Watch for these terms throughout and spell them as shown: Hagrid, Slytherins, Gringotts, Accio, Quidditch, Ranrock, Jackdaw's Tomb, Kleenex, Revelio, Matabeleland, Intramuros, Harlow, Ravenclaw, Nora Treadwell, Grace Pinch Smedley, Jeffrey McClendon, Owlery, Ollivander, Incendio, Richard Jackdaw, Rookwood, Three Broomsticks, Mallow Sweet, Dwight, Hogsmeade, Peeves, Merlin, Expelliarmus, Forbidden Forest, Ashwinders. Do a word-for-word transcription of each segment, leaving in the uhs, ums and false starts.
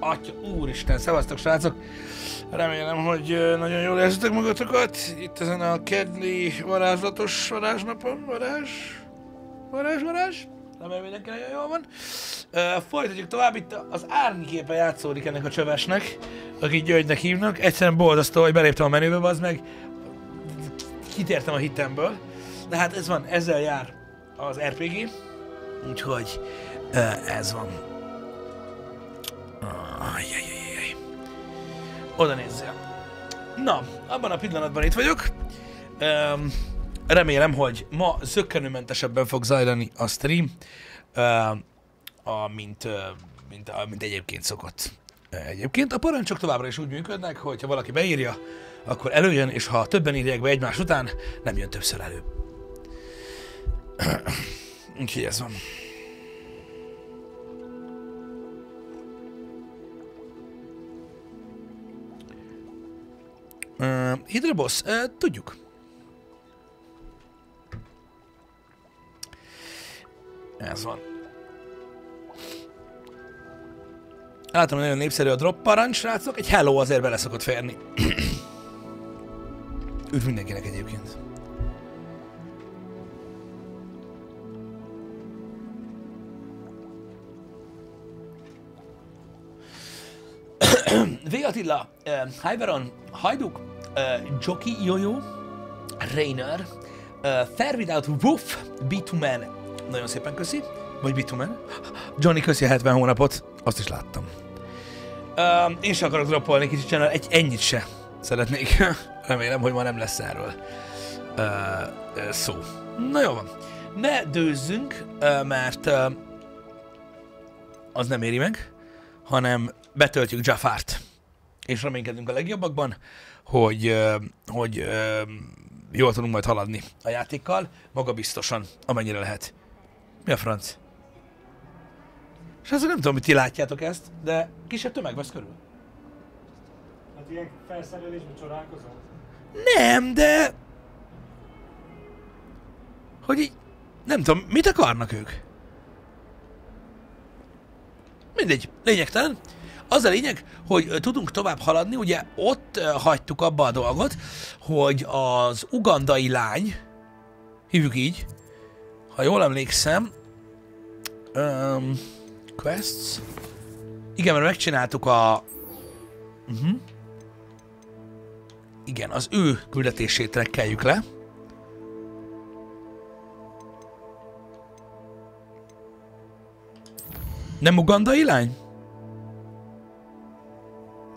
Atya, úristen, szevasztok srácok! Remélem, hogy nagyon jól érzitek magatokat itt ezen a keddi varázslatos varázsnapon. Varázs... Varázs, varázs! Remélem mindenki nagyon jól van. Uh, folytatjuk tovább, itt az árnyképe játszódik ennek a csövesnek, akit Györgynek hívnak. Egyszerűen boldasztó, hogy beléptem a menübe, bazd meg. Kitértem a hitemből. De hát ez van, ezzel jár az er pé gé. Úgyhogy uh, ez van. Ajajajajaj. Oda nézzél. Na, abban a pillanatban itt vagyok. Um, remélem, hogy ma zökkenőmentesebben fog zajlani a stream, um, a, mint, uh, mint, a, mint egyébként szokott. Egyébként a parancsok továbbra is úgy működnek, hogy ha valaki beírja, akkor előjön, és ha többen írják be egymás után, nem jön többször elő. Úgyhogy ez van. Uh, Hydra Boss, uh, tudjuk. Ez van. Látom, nagyon népszerű a drop parancs, srácok. Egy hello azért bele szokott férni. Üdv mindenkinek egyébként. V. Attila, uh, Hyberon, Hajduk, uh, Joki Jojo, Rainer, uh, Fair Without Woof, Bitumen, nagyon szépen köszi, vagy Bitumen, Johnny köszi a hetven hónapot, azt is láttam. Uh, én sem akarok droppolni kicsit, channel, egy ennyit se szeretnék, remélem, hogy ma nem lesz erről uh, uh, szó. Na jó van, ne dőzzünk, uh, mert uh, az nem éri meg, hanem betöltjük Jaffart. És reménykedünk a legjobbakban, hogy, hogy jól tudunk majd haladni a játékkal, magabiztosan, amennyire lehet. Mi a franc? És azt nem tudom, hogy ti látjátok ezt, de kisebb tömeg vesz körül. Hát ilyen felszerelésben csodálkozol? Nem, de... Hogy így... Nem tudom, mit akarnak ők? Mindegy, lényegtelen. Az a lényeg, hogy tudunk tovább haladni, ugye ott hagytuk abba a dolgot, hogy az ugandai lány, hívjuk így, ha jól emlékszem, um, quests, igen, mert megcsináltuk a, uh-huh. igen, az ő küldetését rekkeljük le. Nem ugandai lány?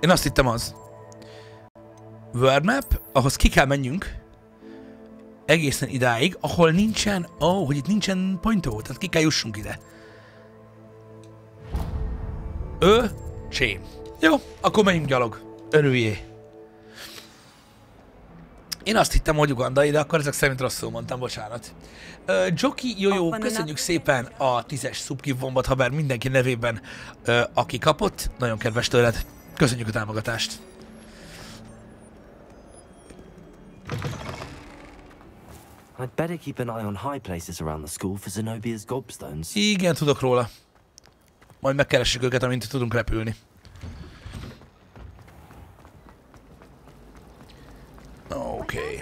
Én azt hittem az. World Map, ahhoz ki kell menjünk. Egészen idáig, ahol nincsen... Ó, oh, hogy itt nincsen pointó, tehát ki kell jussunk ide. Ő, csé. Jó, akkor menjünk gyalog. Örüljé. Én azt hittem, hogy ugandai, de akkor ezek szerint rosszul mondtam, bocsánat. Ö, Joki Jojo, köszönjük szépen a tízes szubkívombat, ha bár mindenki nevében, ö, aki kapott. Nagyon kedves tőled. Köszönjük a támogatást! I'd better keep an eye on high places around the school for Zenobia's gobstones. Igen, tudok róla. Majd megkeressük őket, amint tudunk repülni. Oké. Okay.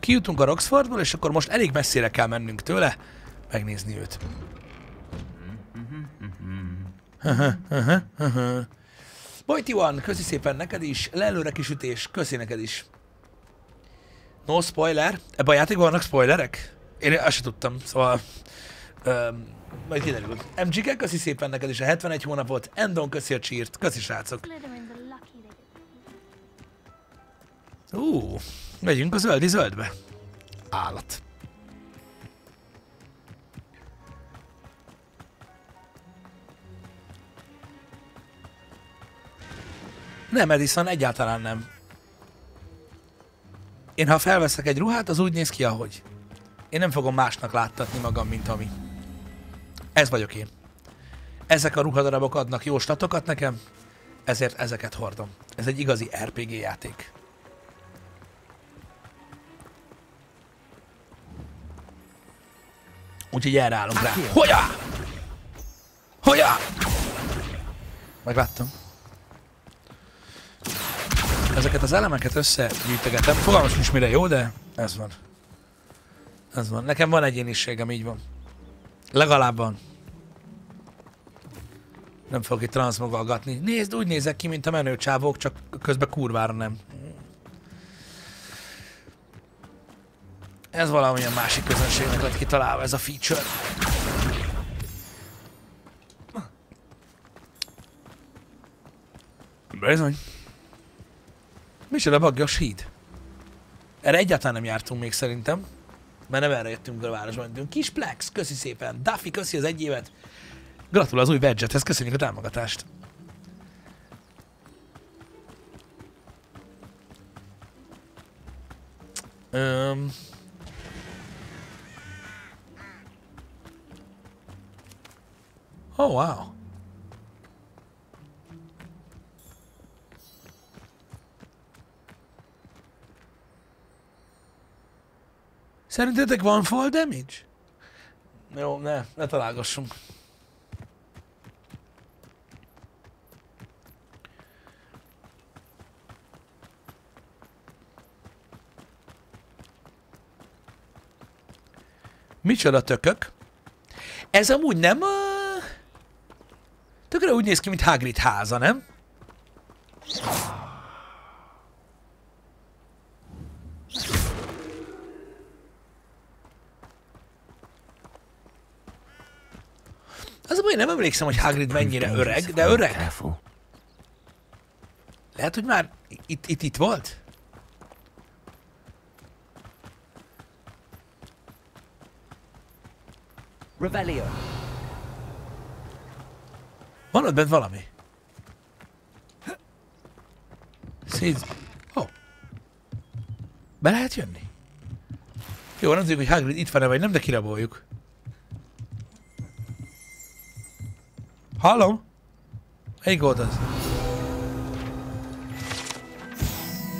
Kijutunk a Roxfordból, és akkor most elég messzire kell mennünk tőle. Megnézni őt. Bojti van, köszi szépen neked is. Lelőre kisütés, köszi neked is. No spoiler. Ebben a játékban vannak spoilerek? Én azt se tudtam, szóval... Um, majd kiderül. em gé ká, köszi szépen neked is a hetvenegy hónapot. Endon, köszi a csírt. Köszi srácok. Ú, megyünk a zöldi zöldbe. Állat. Nem, Edison, egyáltalán nem. Én ha felveszek egy ruhát, az úgy néz ki, ahogy. Én nem fogom másnak láttatni magam, mint ami. Ez vagyok én. Ezek a ruhadarabok adnak jó statokat nekem, ezért ezeket hordom. Ez egy igazi er pé gé játék. Úgyhogy erre állunk rá. Hogyá! Hogyá! Megváttam. Ezeket az elemeket összegyűjtegetem. Fogalmas nincs mire jó, de ez van. Ez van. Nekem van egyéniségem, így van. Legalább van. Nem fogok itt transzmogolgatni. Nézd, úgy nézek ki, mint a menő csávók, csak közben kurvára nem. Ez valamilyen másik közönségnek lett kitalálva ez a feature. Bizony. Micsoda baggyos híd. Erre egyáltalán nem jártunk még szerintem. Mert nem erre jöttünk a városban. Kis Plex, köszi szépen. Duffy, köszi az egy évet. Gratul az új badge-hez, köszönjük a támogatást. Öm... Oh, wow. Szerintetek van fall damage? Jó, ne, ne találgassunk. Micsoda tökök? Ez amúgy nem a... Tökre úgy néz ki, mint Hagrid háza, nem? Az a baj, nem emlékszem, hogy Hagrid mennyire öreg, de öreg. Lehet, hogy már itt, itt, itt volt? Revelio. Van ott bent valami? Szíz... Ó. Oh. Be lehet jönni? Jó, nem tudjuk, hogy Hagrid itt van-e vagy nem, de kiraboljuk. Halló? Melyik volt az?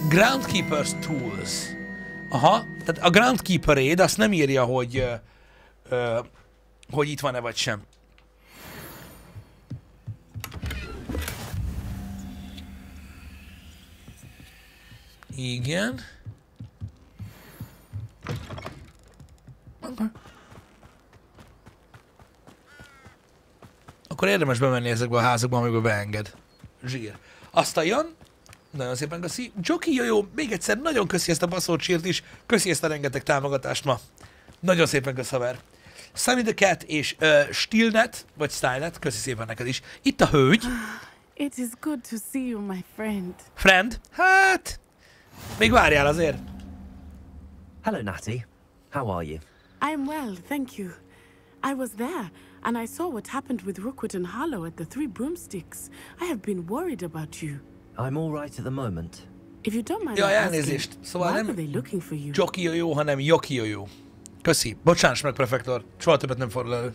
Groundkeeper's Tools. Aha, tehát a Groundkeeper-éd azt nem írja, hogy... Ö, ö, hogy itt van-e vagy sem. Igen. Akkor érdemes bemenni ezekbe a házakba, amikor beenged. Zsír. Azt a Jan, nagyon szépen köszi. Joki Jojó, még egyszer nagyon köszi ezt a baszolt sírt is. Köszi ezt a rengeteg támogatást ma. Nagyon szépen kösz, haver. Sunny the Cat és uh, Stilnet, vagy Stylet, köszi szépen neked is. Itt a hölgy. It is good to see you, my friend. Friend? Hát... Még várjál azért. Hello, Natty. How are you? I'm well, thank you. I was there, and I saw what happened with Rookwood and Harlow at the Three Broomsticks. I have been worried about you. I'm all right at the moment. If you don't mind, jaj, elnézést. Szóval nem Jokiyo, hanem Jokiyo. Köszi. Bocsáss meg, prefektor. Soha többet nem fordul elő.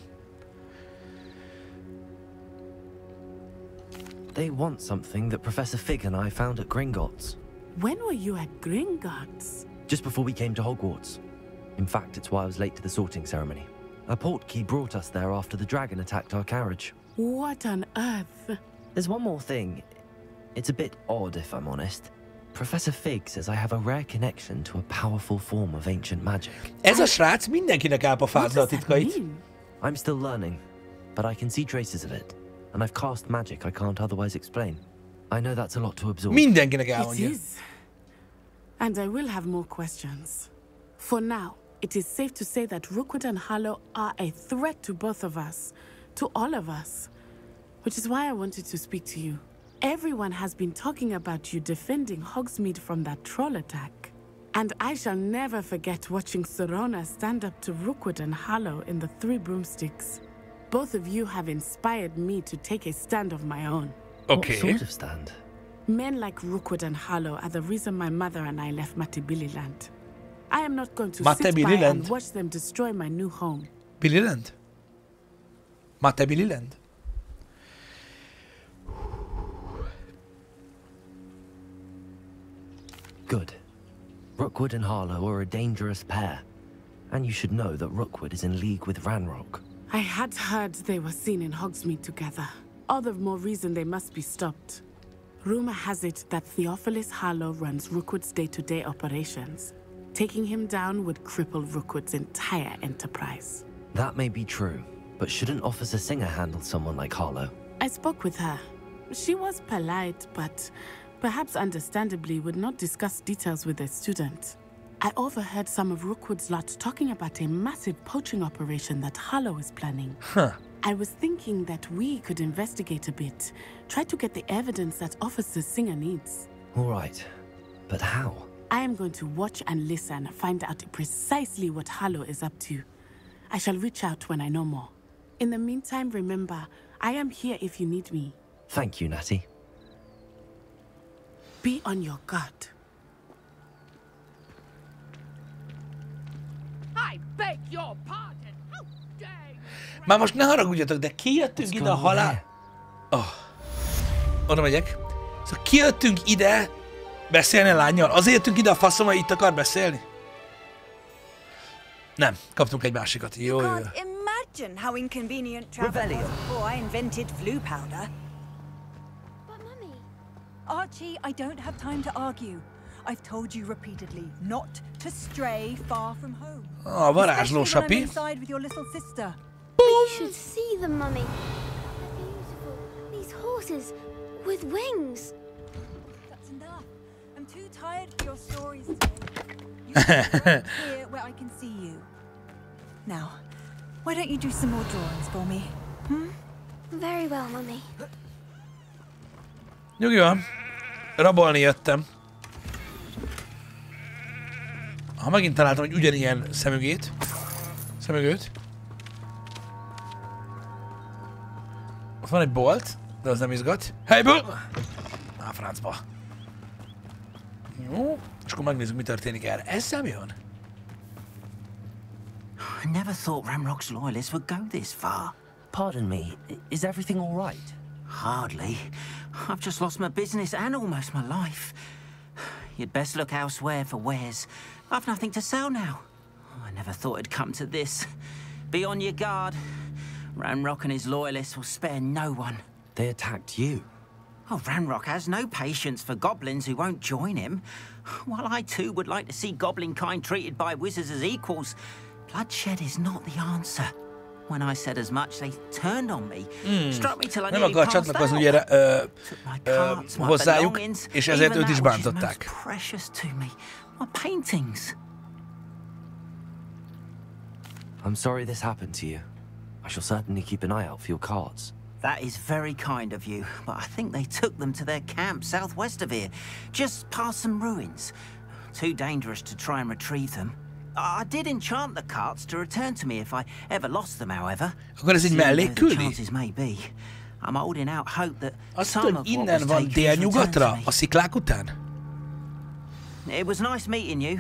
They want something that Professor Fig and I found at Gringotts. When were you at Gringotts? Just before we came to Hogwarts. In fact, it's why I was late to the sorting ceremony. A portkey brought us there after the dragon attacked our carriage. What on earth? There's one more thing. It's a bit odd, if I'm honest. Professor Fig says I have a rare connection to a powerful form of ancient magic. Ez a srác mindenkinek elpofázza a titkait. I'm still learning, but I can see traces of it. And I've cast magic I can't otherwise explain. I know that's a lot to absorb. Mindenkinek elmondja. It is. And I will have more questions. For now, it is safe to say that Rookwood and Harlow are a threat to both of us, to all of us, which is why I wanted to speak to you. Everyone has been talking about you defending Hogsmeade from that troll attack, and I shall never forget watching Sorona stand up to Rookwood and Harlow in the Three Broomsticks. Both of you have inspired me to take a stand of my own. Okay. What sort of stand? Men like Rookwood and Harlow are the reason my mother and I left Matabeleland. I am not going to sit by and watch them destroy my new home. Bililand. Matabeleland. Good. Rookwood and Harlow are a dangerous pair. And you should know that Rookwood is in league with Ranrock. I had heard they were seen in Hogsmeade together. All the more reason they must be stopped. Rumor has it that Theophilus Harlow runs Rookwood's day-to-day operations. Taking him down would cripple Rookwood's entire enterprise. That may be true, but shouldn't Officer Singer handle someone like Harlow? I spoke with her. She was polite, but perhaps understandably would not discuss details with a student. I overheard some of Rookwood's lot talking about a massive poaching operation that Harlow is planning. Huh. I was thinking that we could investigate a bit, try to get the evidence that Officer Singer needs. All right, but how? I am going to watch and listen, find out precisely what Harlow is up to. I shall reach out when I know more. In the meantime, remember, I am here if you need me. Thank you, Natty. Be on your guard. Már most ne haragudjatok, de kijöttünk ide a halál... Oh. Oda megyek. Szóval kijöttünk ide beszélni a lányjal. Azért jöttünk ide a faszom, hogy itt akar beszélni? Nem, kaptunk egy másikat. Jó, jó. Revelio. Archie, I don't have time to argue. I've told you repeatedly not to stray far from home. Ah, varázsló sapi. You should see them, Mummy. They're beautiful. These horses with wings. That's enough. I'm too tired for your stories today. You can here where I can see you. Now, why don't you do some more drawings for me? Hmm? Very well, Mummy. Nyugi van. Rabolni jöttem. Ha megint találtam egy ugyanilyen szemügét. Szemügőt. Van egy bolt, de az nem izgat. Helyből! Á, francba. Jó, és akkor megnézzük, mi történik erre. Ez nem jön. I never thought Ramrock's loyalists would go this far. Pardon me, is everything all right? Hardly. I've just lost my business and almost my life. You'd best look elsewhere for wares. I've nothing to sell now. I never thought it'd come to this. Be on your guard. Ranrock and his loyalists will spare no one. They attacked you. Oh, Ranrock has no patience for goblins who won't join him. While I too would like to see goblin kind treated by wizards as equals, bloodshed is not the answer. When I said as much, they turned on me. Mm. Struck me till I nearly passed out. Ugye, ö, ö, hozzájuk, és ezért őt is bántották. Precious to me, my paintings. I'm sorry this happened to you. I shall certainly keep an eye out for your cards. That is very kind of you, but I think they took them to their camp southwest of here, just past some ruins. Too dangerous to try and retrieve them. I did enchant the cards to return to me if I ever lost them, however. Akkor ez így mellé küldi? Azt tudom, innen van délnyugatra, a sziklák után? It was nice meeting you.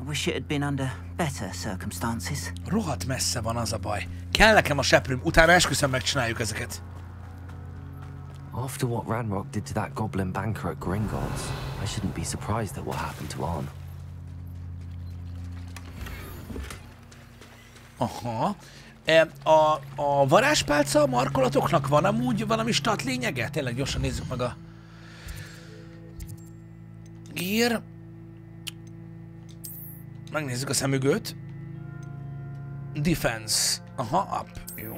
I wish it had been under better circumstances. Rohadt messze van, az a baj. Kell nekem a seprőm, utána esküszöm megcsináljuk ezeket. After what Ranrock did to that goblin banker at Gringotts, I shouldn't be surprised at what happened to Arn. Aha. A, a varázspálca a markolatoknak van amúgy valami stat lényege? Tényleg gyorsan nézzük meg a... Gear. Megnézzük a szemügőt. Defense. Aha, up. Jó.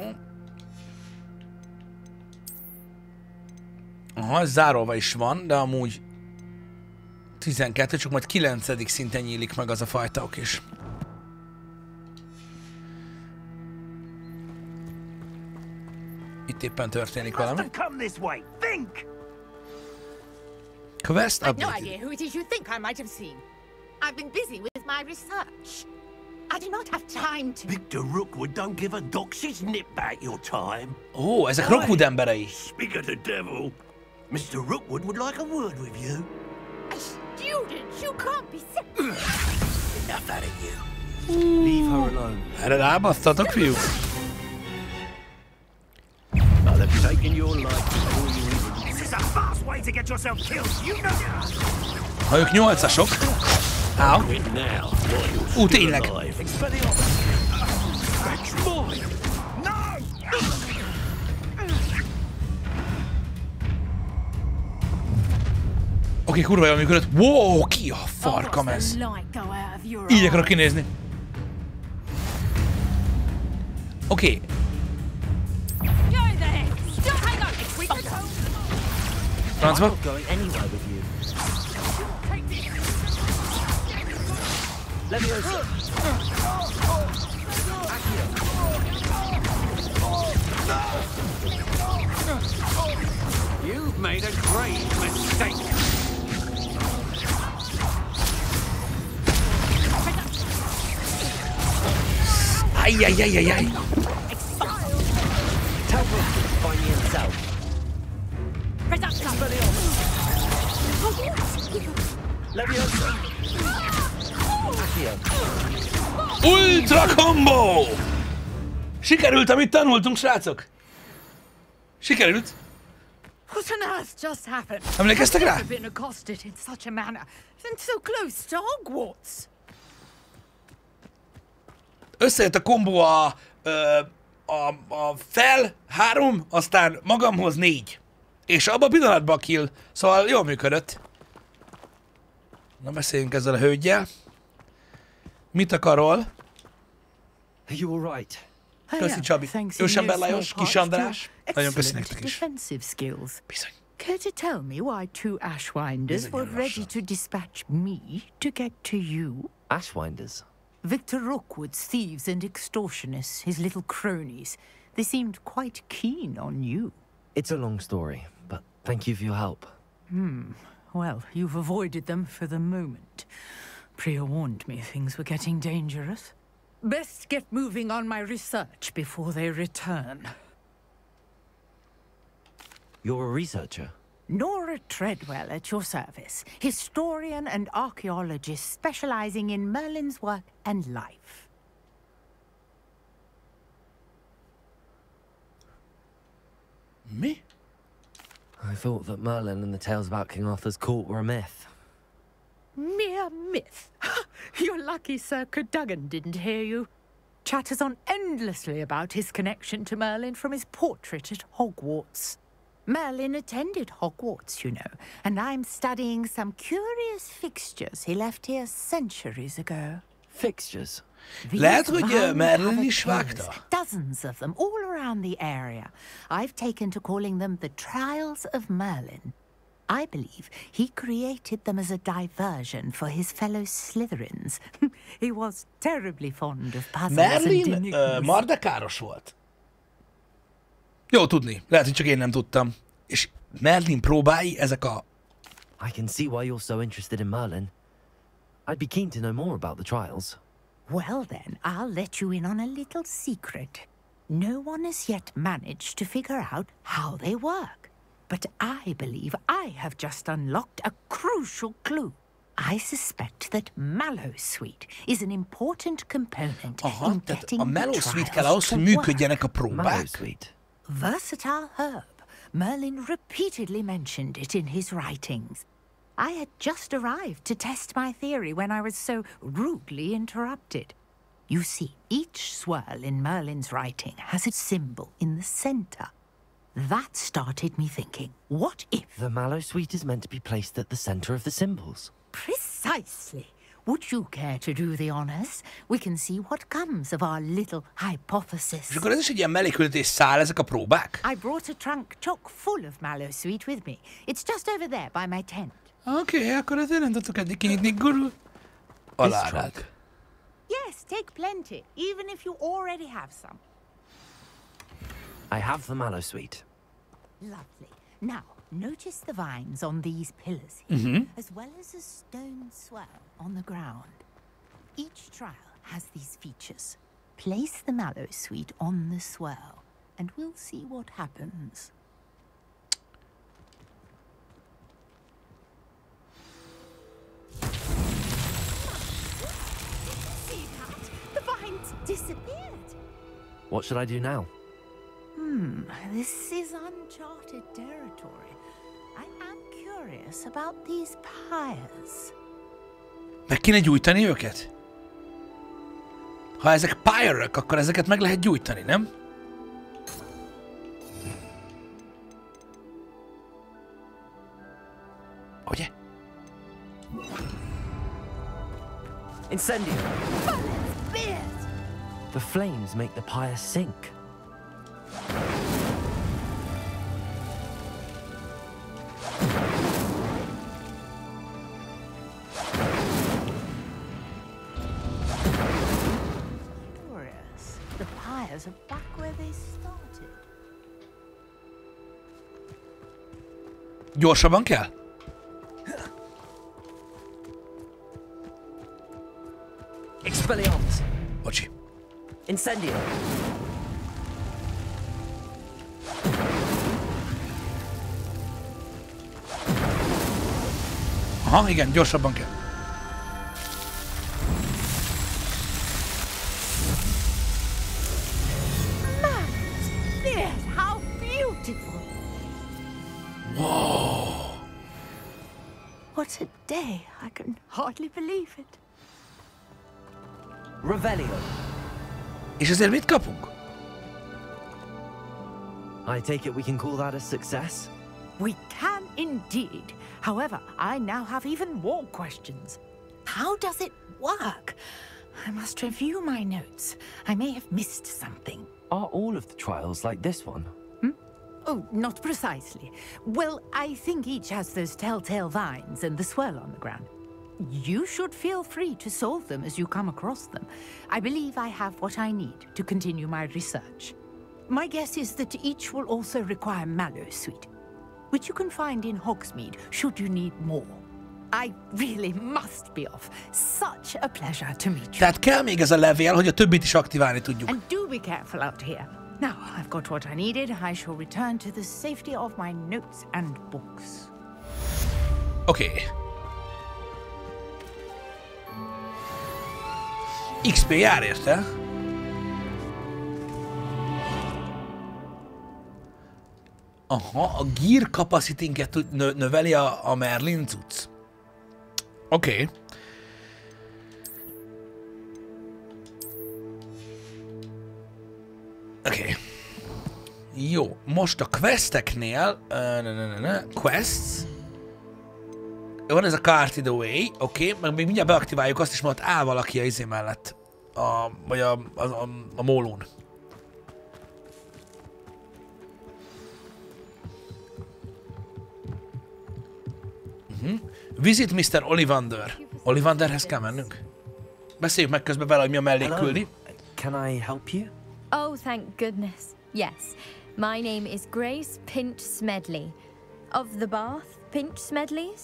Aha, zárolva is van, de amúgy tizenkettő, csak majd kilencedik szinten nyílik meg az a fajta ok is. Itt éppen történik valami. Quest update. I've been busy with my research. I do not have time to... Victor Rookwood don't give a doxy's nip about your time. Oh, ezek Rookwood emberei. Speak of the devil. Mister Rookwood would like a word with you. A student, you can't be serious. Enough out of you. Leave her alone. Erre rábasztatok, fiúk. I'll have taken your life before you even... This is a fast way to get yourself killed, you know. Ha ők nyolcasok. Ow. Oh, tényleg. Oké, kurva jól működött. Wow, ki a farkam ez? Így akarok kinézni. Oké. Francba. You've made a great mistake. Ay ay ay ay ay. Tell Rookwood to find me himself. Ultra combo! Sikerült, amit tanultunk, srácok! Sikerült! What on earth just happened? Emlékeztek rá? Been accosted in such a manner, and so close to Hogwarts. Összejött a kombó a, a, a fel három, aztán magamhoz négy. És abban a pillanatban kill. Szóval jól működött. Na, beszéljünk ezzel a hölgyel. Mit akarol? Köszi, Csabi. Jósen Berlajos, Kis András. Nagyon köszi nektek is. Bizony. Could you tell me why two Ashwinders were ready to dispatch me to get to you? Ashwinders? Victor Rookwood's thieves and extortionists, his little cronies. They seemed quite keen on you. It's a long story, but thank you for your help. Hmm. Well, you've avoided them for the moment. Priya warned me things were getting dangerous. Best get moving on my research before they return. You're a researcher? Nora Treadwell at your service, historian and archaeologist specializing in Merlin's work and life. Me? I thought that Merlin and the tales about King Arthur's court were a myth. Mere myth? You're lucky Sir Cadogan didn't hear you. Chatters on endlessly about his connection to Merlin from his portrait at Hogwarts. Merlin attended Hogwarts, you know, and I'm studying some curious fixtures he left here centuries ago. Fixtures? Lehet, hogy Merlin is vágta. Dozens of them all around the area. I've taken to calling them the Trials of Merlin. I believe he created them as a diversion for his fellow Slytherins. He was terribly fond of puzzles Merlin, and uh, mardakáros volt. Jó tudni. Lehet, hogy csak én nem tudtam. És Merlin próbái ezek a... I can see why you're so interested in Merlin. I'd be keen to know more about the trials. Well then, I'll let you in on a little secret. No one has yet managed to figure out how they work. But I believe I have just unlocked a crucial clue. I suspect that Mallow Sweet is an important component Aha, in getting a Mallow Sweet kell ahhoz, hogy működjenek a próbák. Versatile herb. Merlin repeatedly mentioned it in his writings. I had just arrived to test my theory when I was so rudely interrupted. You see, each swirl in Merlin's writing has its symbol in the center. That started me thinking, what if... The Mallow Sweet is meant to be placed at the center of the symbols. Precisely. Would you care to do the honors? We can see what comes of our little hypothesis. I brought a trunk chock full of Mallow Sweet with me. It's just over there by my tent. Okay, akkor ezért nem tudtuk eddig kinyitni, gurul. Alárad. Yes, take plenty, even if you already have some. I have the Mallow Sweet. Lovely. Now, notice the vines on these pillars here, mm-hmm. as well as a stone swirl on the ground. Each trial has these features. Place the Mallow Sweet on the swirl, and we'll see what happens. Disappeared. What should I do now? Hmm, this is uncharted territory. I am curious about these pyres. Meg kéne gyújtani őket? Ha ezek pyre-ök, akkor ezeket meg lehet gyújtani, nem? Ugye? Incendio! The flames make the pyre sink. Gyorsabban kell? Expelliarmus. Bocsi. Incendio. Aha, igen, gyorsabban kell. Day, I can hardly believe it. Revelio. És ezért mit kapunk? I take it we can call that a success? We can indeed. However, I now have even more questions. How does it work? I must review my notes. I may have missed something. Are all of the trials like this one? Oh, not precisely. Well, I think each has those telltale vines and the swirl on the ground. You should feel free to solve them as you come across them. I believe I have what I need to continue my research. My guess is that each will also require Mallow Sweet, which you can find in Hogsmeade should you need more. I really must be off. Such a pleasure to meet you. Tehát kell még ez a levél, hogy a többit is aktiválni tudjuk. And do be careful out here. Now I've got what I needed. I shall return to the safety of my notes and books. Okay. iksz pé jár érte. Aha, a gear capacity-nket nö növeli a, a Merlin cucc. Oké. Okay. Oké. Okay. Jó, most a questeknél... Uh, ne, ne, ne, ne, quests. Van ez a cart in the way, oké, okay. Meg még mindjárt beaktiváljuk azt is, mert áll valaki a izé mellett. A, vagy a, a, a, a mólón. Uh-huh. Visit mister Ollivander. Ollivanderhez kell mennünk. Beszéljük meg közben vele, hogy mi a mellé küldi. Can I help you? Oh, thank goodness. Yes. My name is Grace Pinch Smedley. Of the Bath Pinch Smedleys?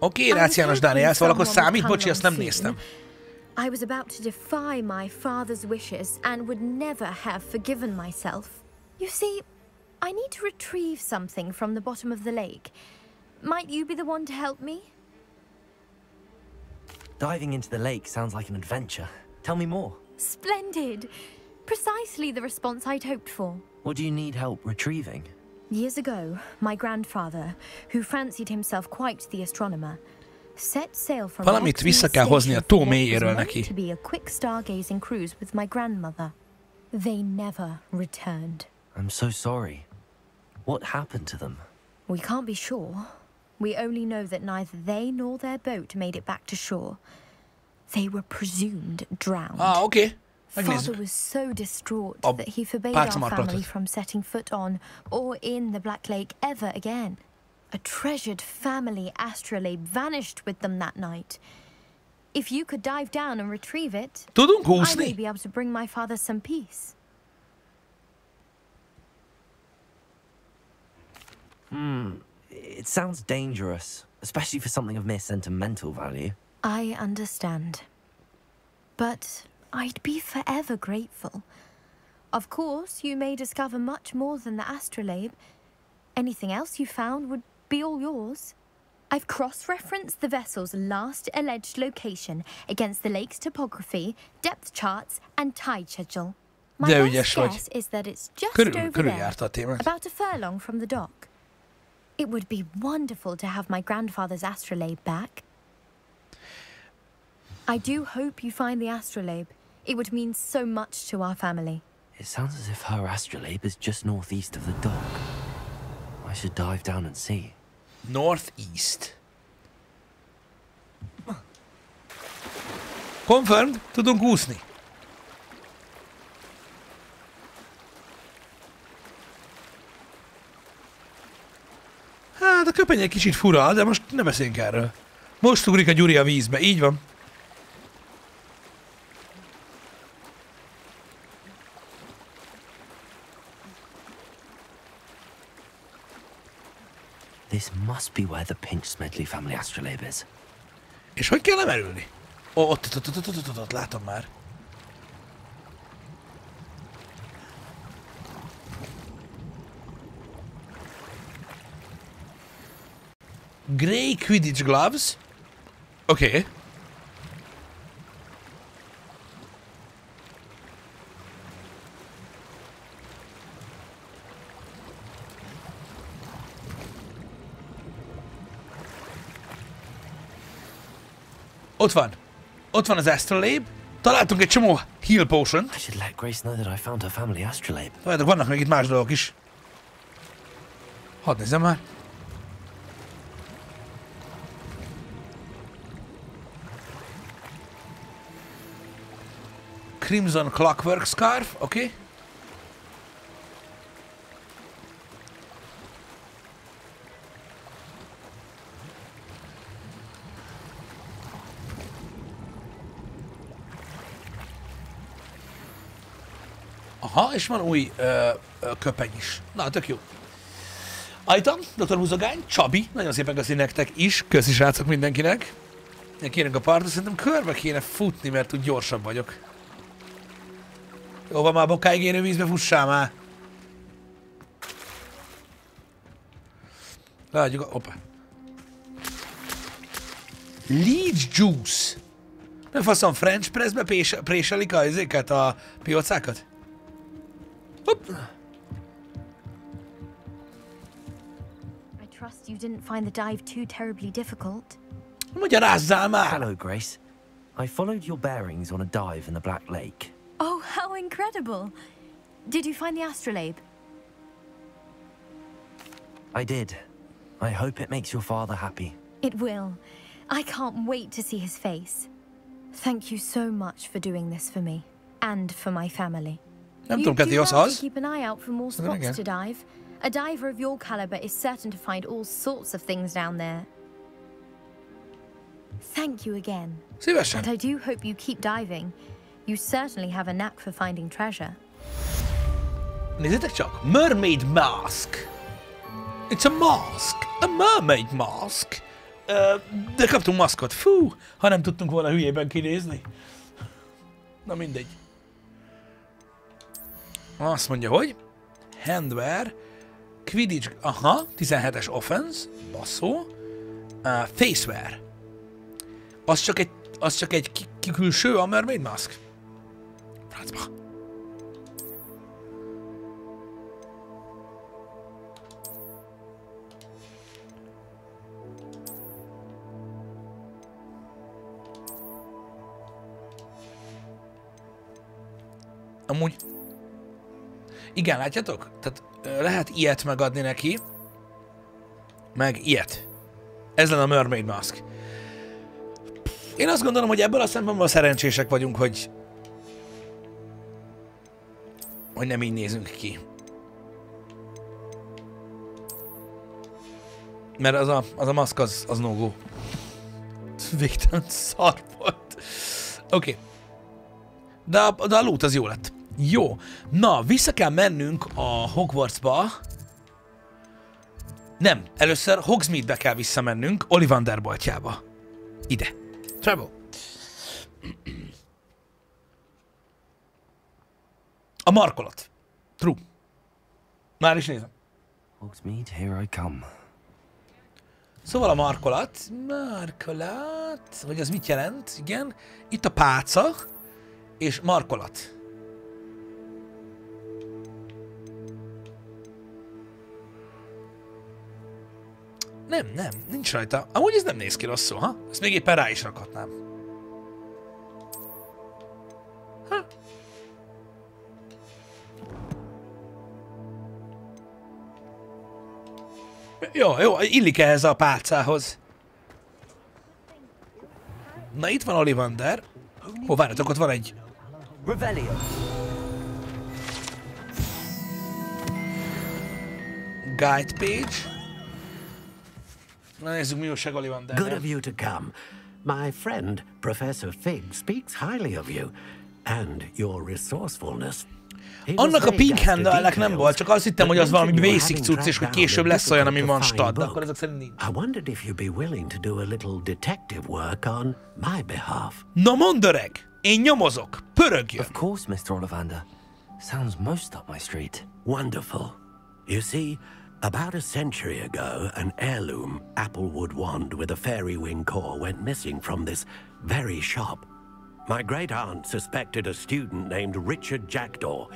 Okay, Ráciános Dániel, szóval akkor számít, bocsi, azt nem néztem. I was about to defy my father's wishes and would never have forgiven myself. You see, I need to retrieve something from the bottom of the lake. Might you be the one to help me? Diving into the lake sounds like an adventure. Tell me more. Splendid! Precisely the response I'd hoped for. What do you need help retrieving? Years ago, my grandfather, who fancied himself quite the astronomer, set sail from a to be a quick stargazing cruise with my grandmother. They never returned. I'm so sorry. What happened to them? We can't be sure. We only know that neither they nor their boat made it back to shore. They were presumed drowned. Ah, okay. Father was so distraught that he forbade our family from setting foot on or in the Black Lake ever again. A treasured family astrolabe vanished with them that night. If you could dive down and retrieve it, I may be able to bring my father some peace. Hmm, it sounds dangerous, especially for something of mere sentimental value. I understand. But... I'd be forever grateful. Of course, you may discover much more than the astrolabe. Anything else you found would be all yours. I've cross-referenced the vessel's last alleged location against the lake's topography, depth charts, and tide schedule. My best guess is that it's just over there, about a furlong from the dock. It would be wonderful to have my grandfather's astrolabe back. I do hope you find the astrolabe. It would mean so much to our family. It sounds as if her astrolabe is just northeast of the dock. I should dive down and see. Northeast. Confirmed to do Gusni. Hát a köpeny egy kicsit fura, de most ne beszéljünk erről. Most ugrik a gyuri a vízbe, így van. This must be where the Pinch Smedley family astrolabe is. És hogy kell lemerülni? Ó, ott, ott, ott, ott, ott, ott, ott, látom már. Grey Quidditch gloves. Oké. Okay. Ott van. Ott van az astrolabe. Találtunk egy csomó heal potion-t. I should let Grace know that I found her family astrolabe. Várjátok, vannak még itt más dolgok is. Hadd nézzem már. Crimson Clockwork Scarf, oké. Okay. Aha, és van új ö, ö, köpeny is. Na, tök jó. Ajtam, doktor Húzogány, Csabi, nagyon szépen köszi nektek is. Köszi srácok mindenkinek. Kérünk a partot, szerintem körbe kéne futni, mert úgy gyorsabb vagyok. Jó van már, bokáig érő vízbe, fussál már! Látjuk a... Opa. Leech juice! Nem faszom, French pressbe préselik a izéket, a piócákat? Hopp! I trust you didn't find the dive too terribly difficult. Magyarázzál már! Hello, Grace. I followed your bearings on a dive in the Black Lake. Oh, how incredible! Did you find the astrolabe? I did. I hope it makes your father happy. It will. I can't wait to see his face. Thank you so much for doing this for me and for my family. You do have to keep an eye out for more spots to dive. A diver of your caliber is certain to find all sorts of things down there. Thank you again. And I do hope you keep diving. You certainly have a knack for finding treasure. Nézzétek csak! Mermaid mask! It's a mask! A mermaid mask! Uh, de kaptunk maszkot. Fú! Ha nem tudtunk volna hülyében kinézni. Na mindegy. Azt mondja, hogy... Handwear... Quidditch... Aha! tizenhetes offense. Basszó. Uh, facewear. Az csak egy... Az csak egy külső a mermaid mask. Francba. Amúgy... Igen, látjátok? Tehát lehet ilyet megadni neki. Meg ilyet. Ez lenne a mermaid mask. Én azt gondolom, hogy ebből a szempontból szerencsések vagyunk, hogy... hogy nem így nézünk ki. Mert az a, az a maszk az, az no-go. Végtelen szar volt. Oké. Okay. De a, de a loot az jó lett. Jó. Na, vissza kell mennünk a Hogwartsba. Nem. Először Hogsmeade-be kell visszamennünk, Ollivander boltjába. Ide. Travel. A markolat. True. Már is nézem. Hogsmeade, here I come. Szóval a markolat. Markolat. Hogy az mit jelent? Igen. Itt a páca. És markolat. Nem, nem, nincs rajta. Amúgy ez nem néz ki rosszul, ha? Ezt még éppen rá is rakhatnám. Jó, jó, illik ehhez a pálcához. Na itt van Ollivander. Hó, várjatok, ott van egy... Revelio. Guide page. Na nézzük, mi újság Ollivanderrel. Good of you to come. My friend, Professor Fig, speaks highly of you and your resourcefulness. Annak a pink handle-nek nem volt, csak azt hittem, hogy az valami basic cucc, és hogy később lesz olyan, ami van stad, de akkor ezek szerint nincs. Na mondd öreg! Én nyomozok! Pörögjön! Of course, mister Ollivander. Sounds most up my street. Wonderful. You see, about a century ago, an heirloom applewood wand with a fairy wing core went missing from this very shop. My great-aunt suspected a student named Richard Jackdaw.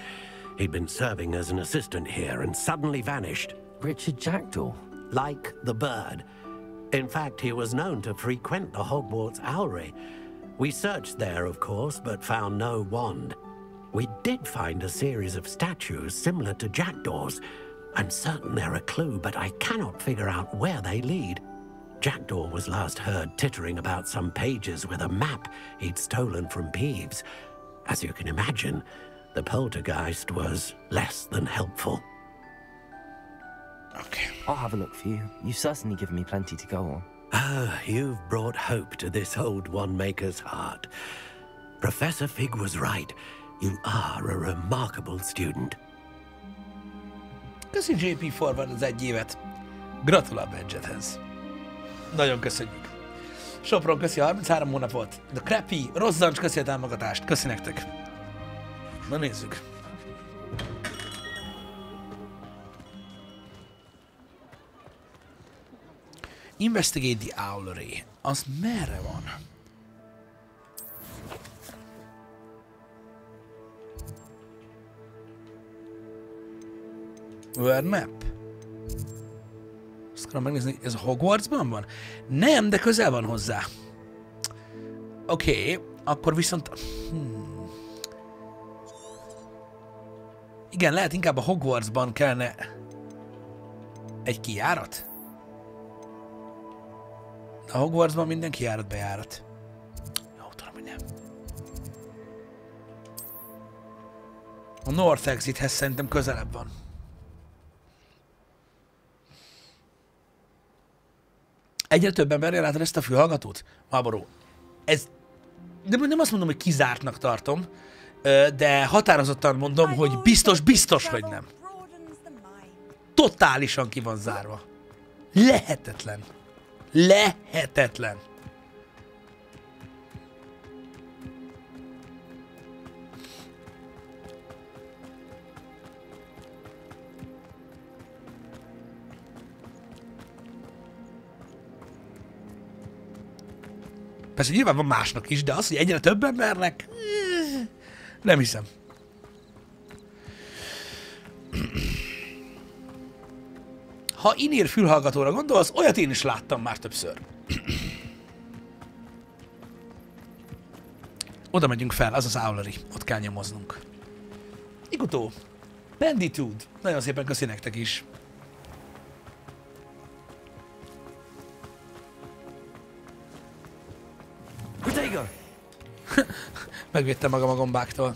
He'd been serving as an assistant here and suddenly vanished. Richard Jackdaw? Like the bird. In fact, he was known to frequent the Hogwarts Owlery. We searched there, of course, but found no wand. We did find a series of statues similar to Jackdaw's. I'm certain they're a clue, but I cannot figure out where they lead. Jackdaw was last heard tittering about some pages with a map he'd stolen from Peeves. As you can imagine, the poltergeist was less than helpful. Okay. I'll have a look for you. You've certainly given me plenty to go on. Oh, you've brought hope to this old one-maker's heart. Professor Fig was right. You are a remarkable student. Köszi J P Forward az egy évet. Gratulál badge-edhez. Nagyon köszönjük. Sopron, köszi harminchárom hónapot. The Crappy, Rozzancs, köszi a támogatást. Köszi nektek. Na nézzük. Investigate the Owlery. Az merre van? World map. Azt kell megnézni, ez a Hogwartsban van? Nem, de közel van hozzá. Oké, okay, akkor viszont... Hmm. Igen, lehet inkább a Hogwartsban kellene... Egy kijárat? A Hogwartsban minden kijárat bejárat. Jó, tudom, hogy nem. A North Exithez szerintem közelebb van. Egyre több emberrel látod ezt a fülhallgatót? Háború. Ez... Nem, nem azt mondom, hogy kizártnak tartom, de határozottan mondom, hogy biztos, biztos, hogy nem. Totálisan ki van zárva. Lehetetlen. Lehetetlen. Persze nyilván van másnak is, de az, hogy egyre több embernek, nem hiszem. Ha inír fülhallgatóra gondolsz, olyat én is láttam már többször. Oda megyünk fel, az az Owlery, ott kell nyomoznunk. Igutó, Banditude, nagyon szépen köszi nektek is. Megvédtem magam a gombáktól.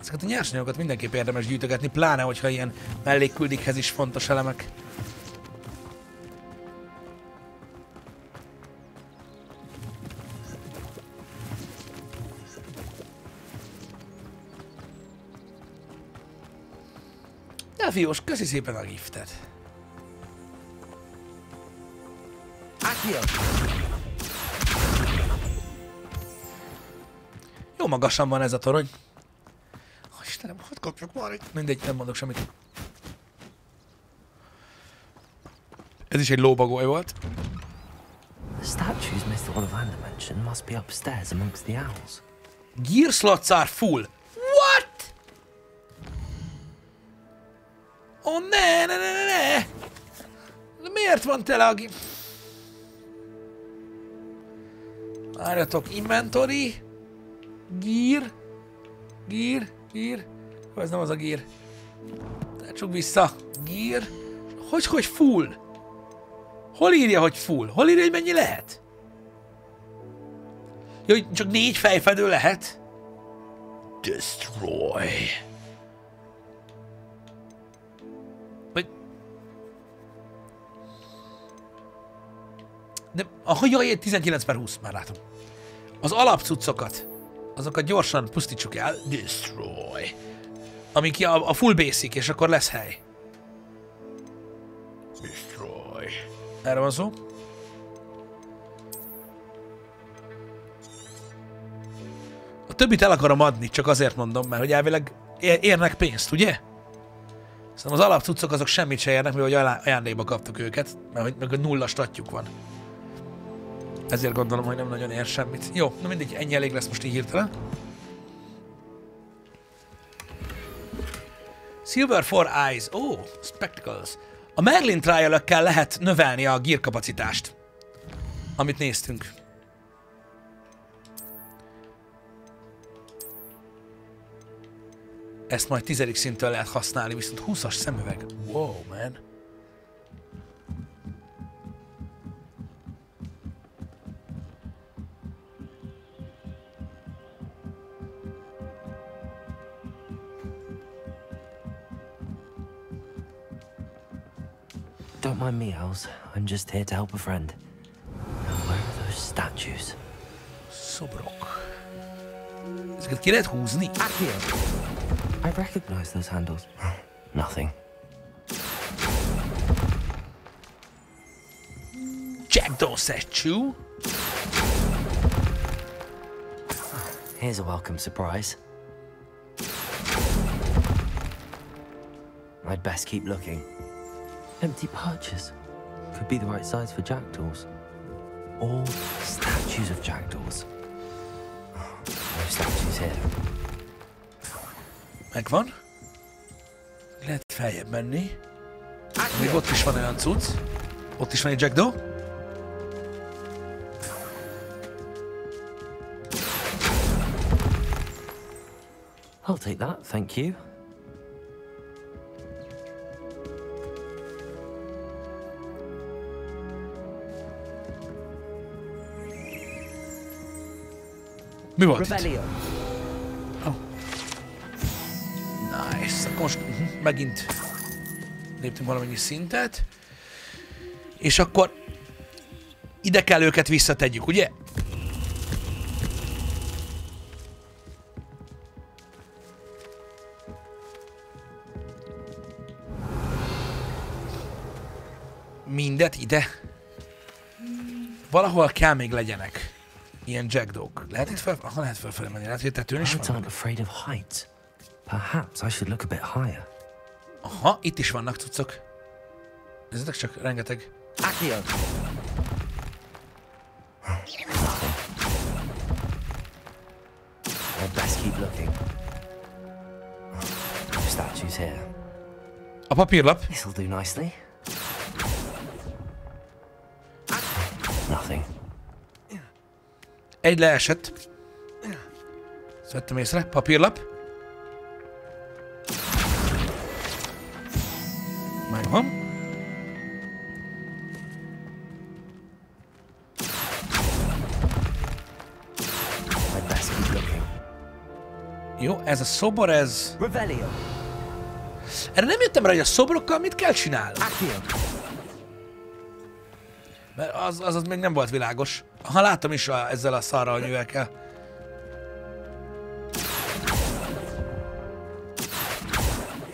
Ezeket a nyersanyagokat mindenképp érdemes gyűjtögetni, pláne, hogyha ilyen mellékküldikhez is fontos elemek. De fiós, köszi szépen a giftet. Accio! Jó magasan van ez a torony. Oh, Istenem, hadd kapjuk már itt. Mindegy, nem mondok semmit. Ez is egy lóbagoly volt. Gear slots are full. What? Oh, ne, ne, ne, ne, ne. Miért van tele a... Várjatok, inventory. Gír, gír, gír. Ez nem az a gír. Tartsuk vissza. Gír. Hogy, hogy full? Hol írja, hogy full? Hol írja, hogy mennyi lehet? Ja, hogy csak négy fejfedő lehet? Destroy. Vagy... De, ah, jaj, tizenkilenc per húsz, már látom. Az alapcuccokat, azokat gyorsan pusztítsuk el. Destroy. Amik a, a full basic, és akkor lesz hely. Destroy. Erre van szó. A többit el akarom adni, csak azért mondom, mert hogy elvileg érnek pénzt, ugye? Szóval az alapcuccok azok semmit se érnek, mivel ajándékba kaptuk őket, mert hogy nulla statjuk van. Ezért gondolom, hogy nem nagyon ér semmit. Jó, na mindegy, ennyi elég lesz most így hirtelen. Silver Four Eyes. Ó, oh, Spectacles. A Merlin trial-ökkel lehet növelni a gear kapacitást, amit néztünk. Ezt majd tizedik szinttől lehet használni, viszont húszas szemüveg. Wow, man. Don't mind me, Owls. I'm just here to help a friend. Now, where are those statues? Szobrok. Ezeket ki lehet húzni? I recognize those handles. Nothing. Jackdaw statue. Here's a welcome surprise. I'd best keep looking. Empty perches. Could be the right size for jackdaws. All statues of jackdaws. No statues here. Megvan. Lehet feljebb menni. Még ott is van olyan cucc. Ott is van egy jackdaw. I'll take that, thank you. Mi volt Revelio. Itt? Oh. Nice. Akkor most uh-huh, megint léptünk valamennyi szintet. És akkor ide kell őket visszategyük, ugye? Mindet ide. Valahol kell még legyenek. Ilyen jackdawk. Lehet itt fel, aha, lehet felfelé menni, lehet, hogy tetőn is vannak. Aha, itt is vannak cuccok. Nézzétek csak, rengeteg. Accio. A papírlap. Egy leesett. Ezt vettem észre. Papírlap. Megvan. Jó, ez a szobor, ez... Erre nem jöttem rá, hogy a szobrokkal mit kell csinálni. Mert az, az, az még nem volt világos. Ha látom is a, ezzel a szarral nyűvekkel.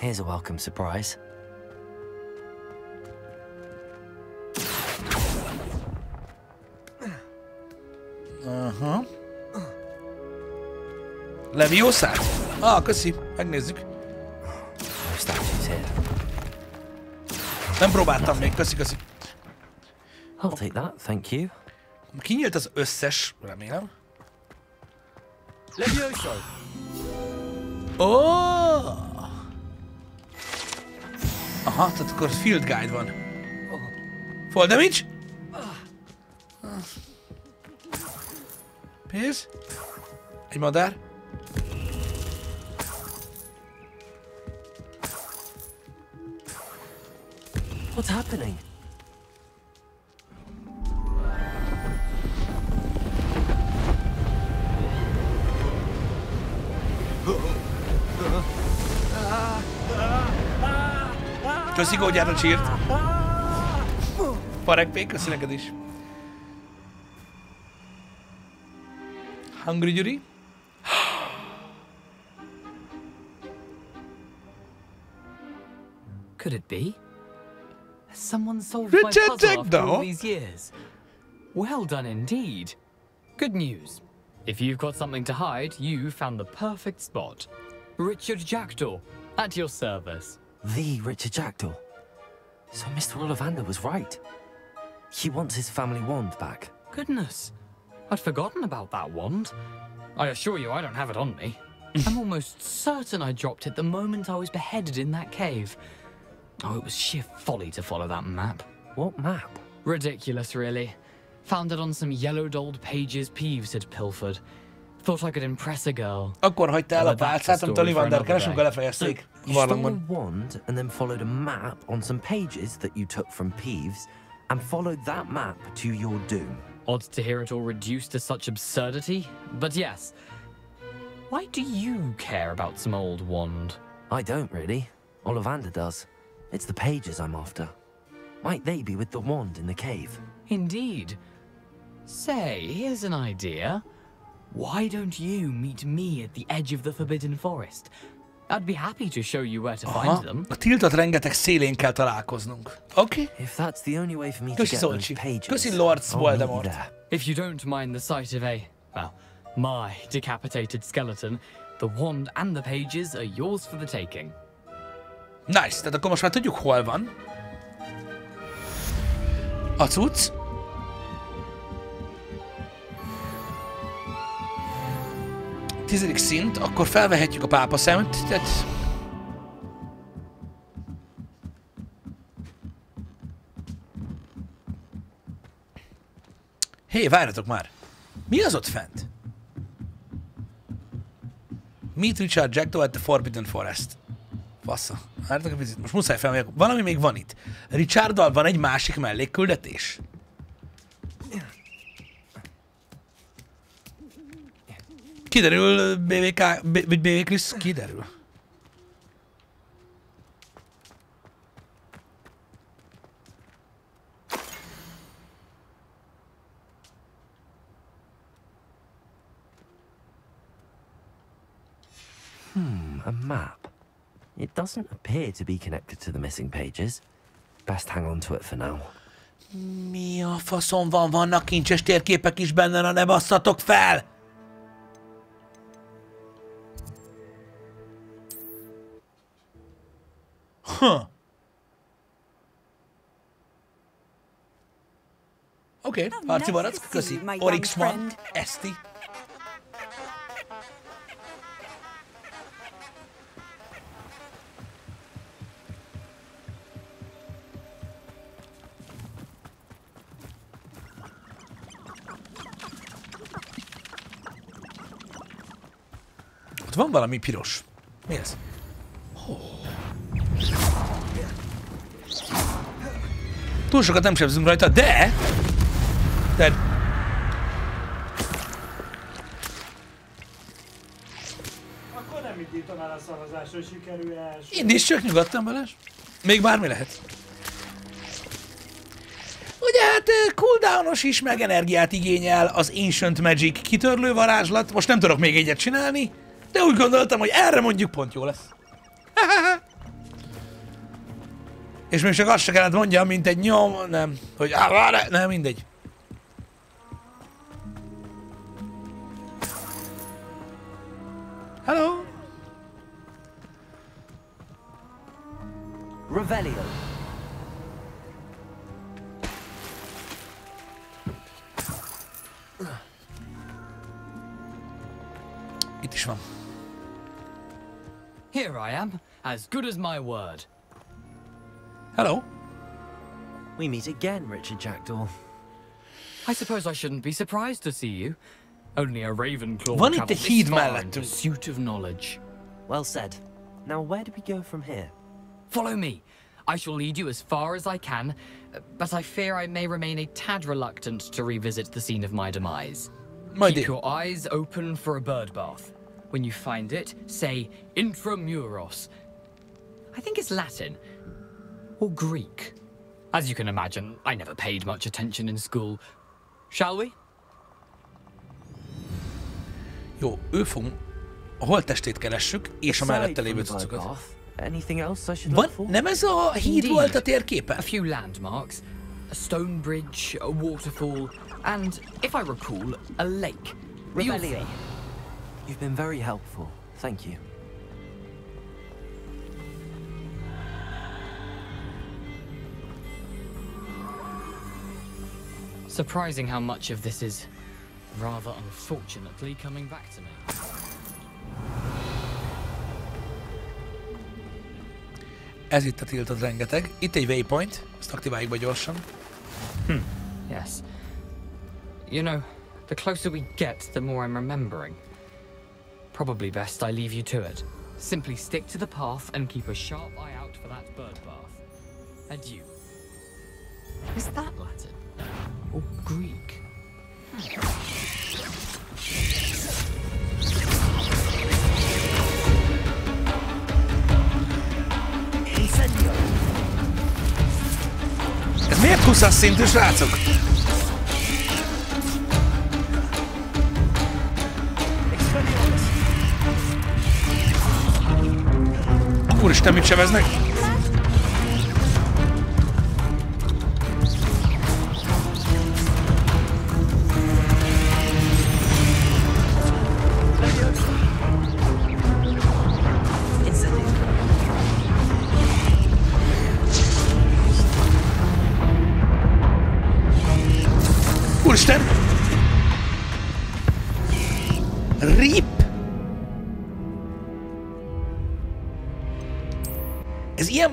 Here's a welcome surprise. Aha. Leviószát? Ah, köszi. Megnézzük. Nem próbáltam még. Köszi, köszi. I'll take that, thank you. Kinyílt az összes, remélem. Leviosa! Oh! Aha, tehát akkor field guide van. Full damage? Peeves? Egy madár. What's happening? Köszi Gógyár a csírt. Parekpé, köszi neked is. Hungry Gyuri? Could it be? Has someone solved my puzzle after all these years? Well done indeed. Good news. If you've got something to hide, you found the perfect spot. Richard Jackdaw, at your service. The Richard Jackdaw. So Mister Ollivander was right. He wants his family wand back. Goodness, I'd forgotten about that wand. I assure you I don't have it on me. I'm almost certain I dropped it the moment I was beheaded in that cave. Oh, it was sheer folly to follow that map. What map? Ridiculous, really. Founded on some yellowed old pages Peeves had pilfered. Thought I could impress a girl. Akkor hagyta el a pálcát, amit Ollivander keresünk, lefejezték. You stole a wand and then followed a map on some pages that you took from Peeves and followed that map to your doom. Odd to hear it all reduced to such absurdity, but yes. Why do you care about some old wand? I don't really. Ollivander does. It's the pages I'm after. Might they be with the wand in the cave? Indeed. Say, here's an idea. Why don't you meet me at the edge of the Forbidden Forest? I'd be happy to show you where to Aha. find them. A tiltott rengeteg szélén kell találkoznunk. Okay. If that's the only way for me Köszi to get those pages. Köszi Lord Voldemort. If you don't mind the sight of a, well, my decapitated skeleton, the wand and the pages are yours for the taking. Nice, tehát akkor most már tudjuk, hol van a cucc. Tizedik szint, akkor felvehetjük a pápa szemet, tehát... Hé, várjatok már! Mi az ott fent? Meet Richard Jackdaw at the Forbidden Forest. Bassza, várjatok a vizit, most muszáj felmegyek. Valami még van itt. Richarddal van egy másik mellékküldetés. Kiderül, bé vé ká, vagy bé vé Krisz, kiderül. Hmm, a map. It doesn't appear to be connected to the missing pages. Best hang on to it for now. Mi a faszom van? Vannak kincses térképek is benne, na ne basszatok fel! Huh. Oké, Harci Barack, köszi. Oryx van, Eszti. Ott van valami piros. Mi ez? Túl sokat nem sebzünk rajta, de... de... Akkor nem indítanál a szavazásra, hogy sikerül első. Indíts csak nyugodtan, Balázs. Még bármi lehet. Ugye hát cooldownos is, meg energiát igényel az Ancient Magic kitörlő varázslat. Most nem tudok még egyet csinálni, de úgy gondoltam, hogy erre mondjuk pont jó lesz. És még csak azt se kellett mondjam, mint egy nyom, nem, hogy áh, nem, mindegy. Hello! Revelio. Itt is van. Here I am, as good as my word. Hello. We meet again, Richard Jackdaw. I suppose I shouldn't be surprised to see you. Only a Ravenclaw Van itt a híd mellett. Pursuit of knowledge. Well said. Now where do we go from here? Follow me. I shall lead you as far as I can, but I fear I may remain a tad reluctant to revisit the scene of my demise. My Keep dear. your eyes open for a bird bath. When you find it, say Intramuros. I think it's Latin or Greek. As you can imagine, I never paid much attention in school. Shall we? Jó, őfunk, a holttestét keressük, és a mellette lévő cuccokat. Van? Nem ez a híd volt a térképen? A few landmarks, a stone bridge, a waterfall, and, if I recall, a lake. Revelio. You've been very helpful. Thank you. Surprising how much of this is, rather unfortunately, coming back to me. Ez itt a tiltod rengeteg. Itt egy waypoint. Ezt aktiváljuk be gyorsan. Hm. Yes. You know, the closer we get, the more I'm remembering. Probably best I leave you to it. Simply stick to the path and keep a sharp eye out for that bird bath. And you. Is that Latin? Or Greek? Incendio! Ez miért húszas szintű, srácok? Expelliarmus! Úristen, mit seveznek?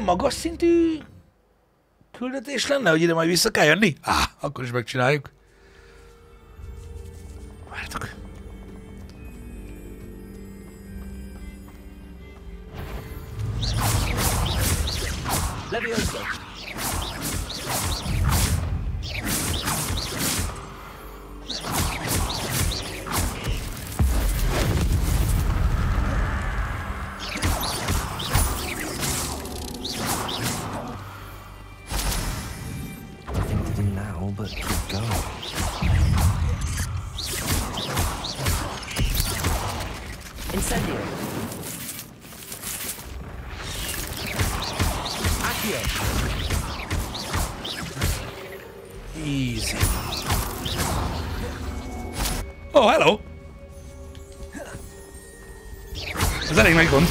Magas szintű küldetés lenne, hogy ide majd vissza kell jönni? Á, akkor is megcsináljuk. Vártok. Oh, hello! Ez elég nagy gond.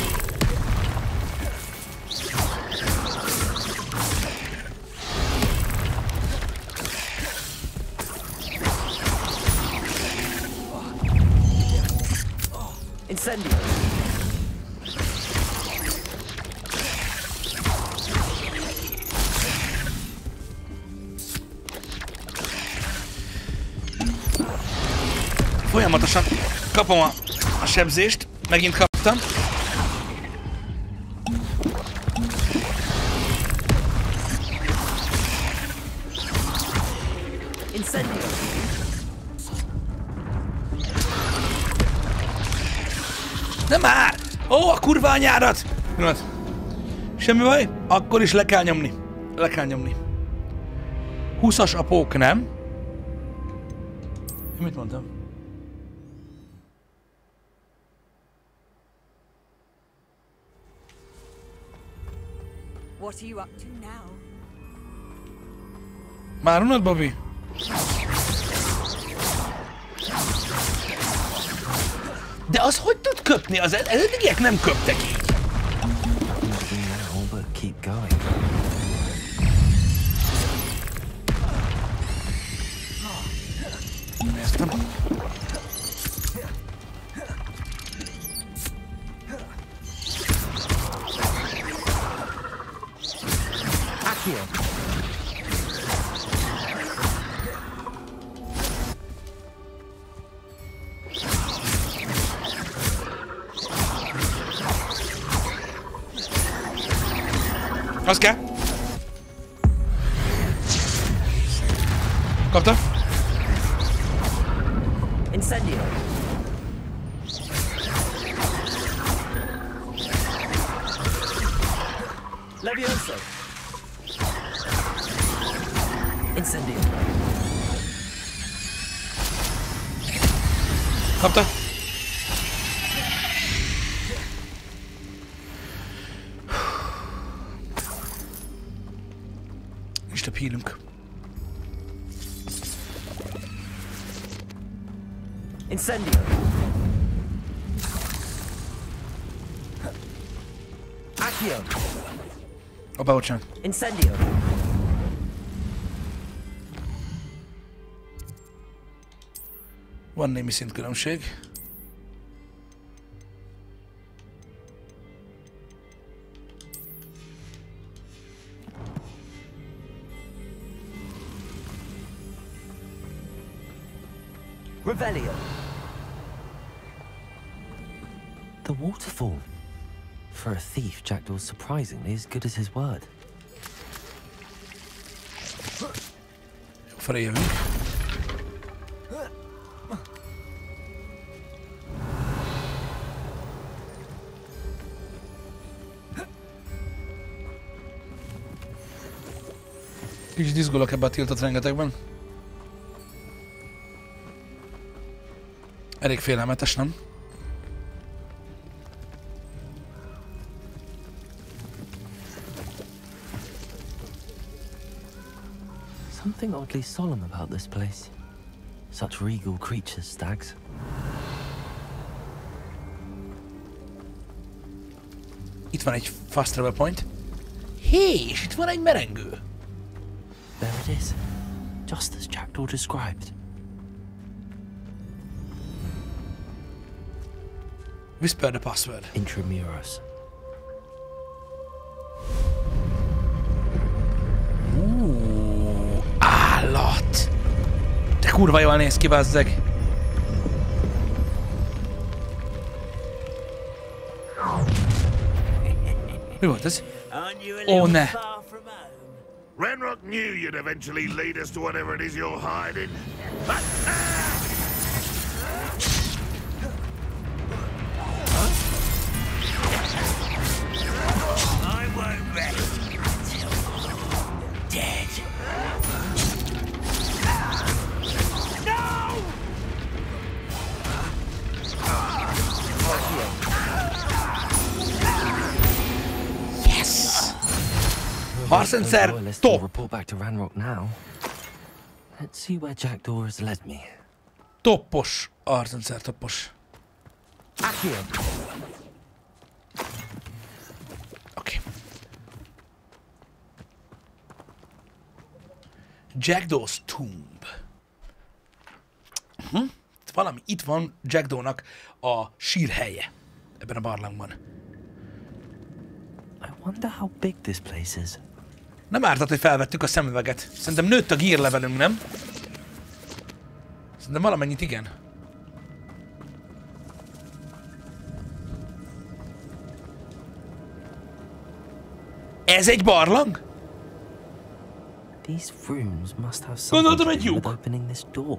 Incendio! Folyamatosan kapom a, a sebzést, megint kaptam. De már! Ó, a kurva anyárat! Semmi baj, akkor is le kell nyomni. Le kell nyomni. húszas a pók, nem? Mit mondtam? What are you up to now? Már unod, Bobby? De az hogy tud köpni? Az eddigiek nem köptek így. Azt kell. Corta. Incendio. Levioso. Incendio. Corta. Nicht der Peelung. Incendio. Accio. Obałczan. Incendio. One name is in Gromshake. Revelio. The waterfall. For a thief, Jackdaw's surprisingly as good as his word. For you. Kicsit izgulok ebbe a tiltott rengetegben. Elég félelmetes, nem? Something oddly solemn about this place. Such regal creatures, stags. Itt van egy fast travel point. Hé, és itt van egy merengő. There it is. Just as Jackdaw described. Whisper the password. Intramuros. Ooh, állat! Te kurva jól néz ki, bazzeg! Mi volt ez? Ó, ne! Ranrock knew you'd eventually lead us to whatever it is you're hiding. But, ah! Arsenser, stop. Report back to Ranrock now. Let's see where Jackdaw has led me. Toppos, Arsenser, toppos. Accio. Okay. Jackdaw's Tomb. Hm? Valami itt van Jackdawnak a sírhelye ebben a barlangban. I wonder how big this place is. Nem ártott, hogy felvettük a szemüveget. Szerintem nőtt a gear levelünk, nem? Szerintem valamennyit igen. Ez egy barlang? These rooms must have gondoltam egy lyuk. Opening this door.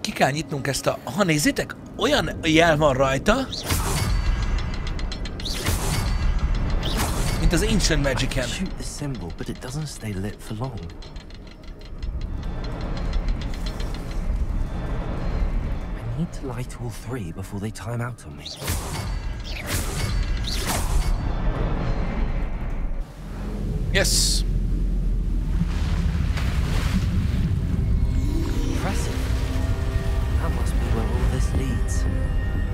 Ki kell nyitnunk ezt a... Ha nézzétek, olyan jel van rajta, mint az Ancient Magic-en. Yes.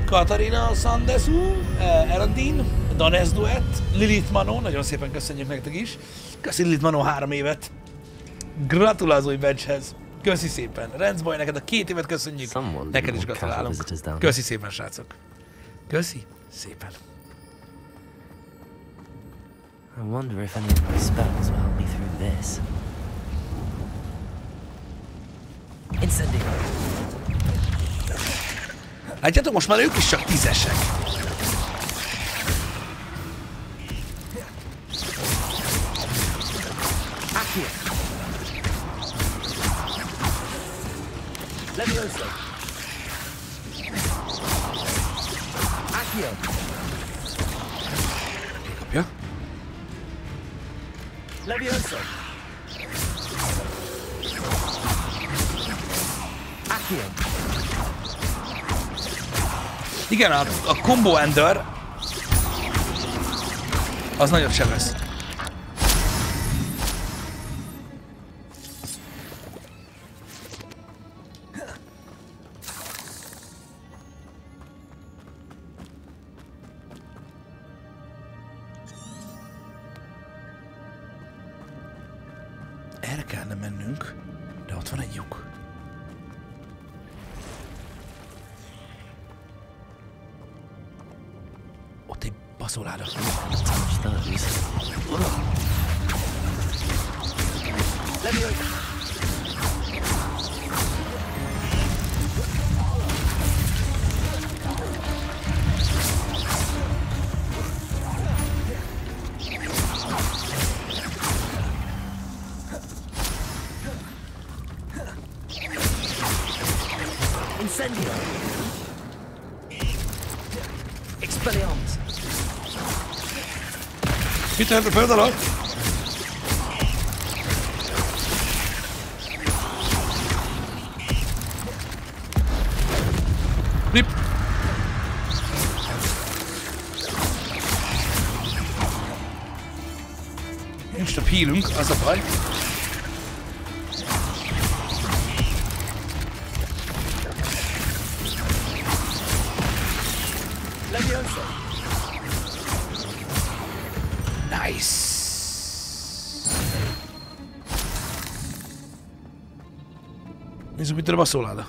Katarina, Sandesu, Erendin, Danes Duett, Lilith Manó, nagyon szépen köszönjük nektek is. Köszi Lilith Manó három évet. Gratulálsz új badge-hez. Köszi szépen. Rencboy, neked a két évet köszönjük. Neked is gratulálunk. Köszi szépen, srácok. Köszi szépen. I wonder if any of my spells will help me through this. Incendio. Látjátok, most már ők is csak tízesek. here. Up here. Levioso. Accio. Igen, a, a combo ender az nagyobb sebesz. Erre kellene mennünk, de ott van egy lyuk. Baszoláda. Incendio. Expelliarmus. Itt erre földalat! Rip! Nincs több hírünk, az a baj. Nézzük, mit tör a baszoláda.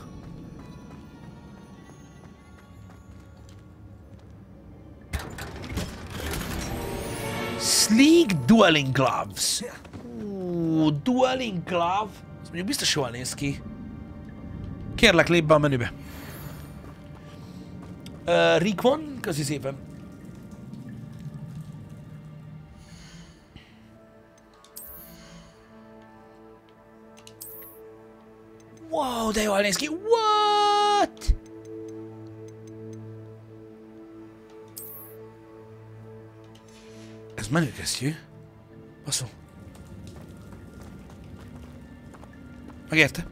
Sleek Dueling Gloves. Ooh, Dueling Glove. Ez mondjuk biztos jól néz ki. Kérlek, lépj be a menübe. Uh, Rick van, köszi szépen. Wow, de jól néz ki. What? Ez menőkesztyű. Baszol. Megérte?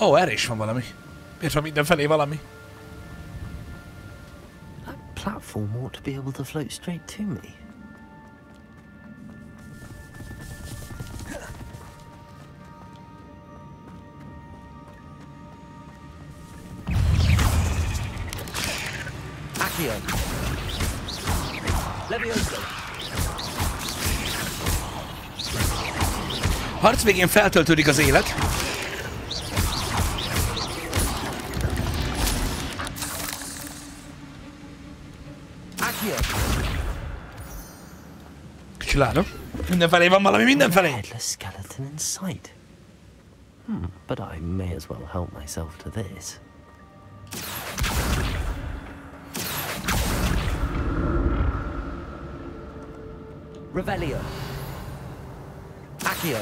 Ó, oh, erre is van valami. Miért van mindenfelé valami? Platform ought to be able to float straight to me. Accio. Levioso. Harc végén feltöltődik az élet. Csillánom. Mindenfelé van valami, mindenfelé. Headless skeleton in sight. Hmm, but I may as well help myself to this. Revelio. Accio.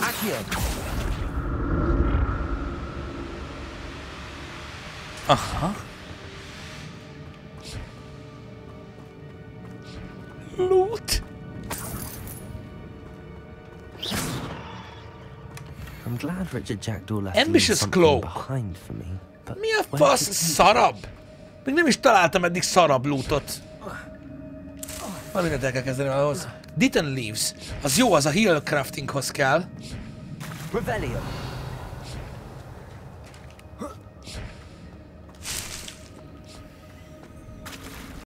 Accio. Aha. Loot. I'm glad Richard Jackdaw left ambitious cloak behind for me. But mi a fasz szarab? Még nem is találtam eddig szarab lootot. Valamit el kell kezdeni ahhoz. Ditten leaves. Az jó, az a heal craftinghoz kell. Rebellion.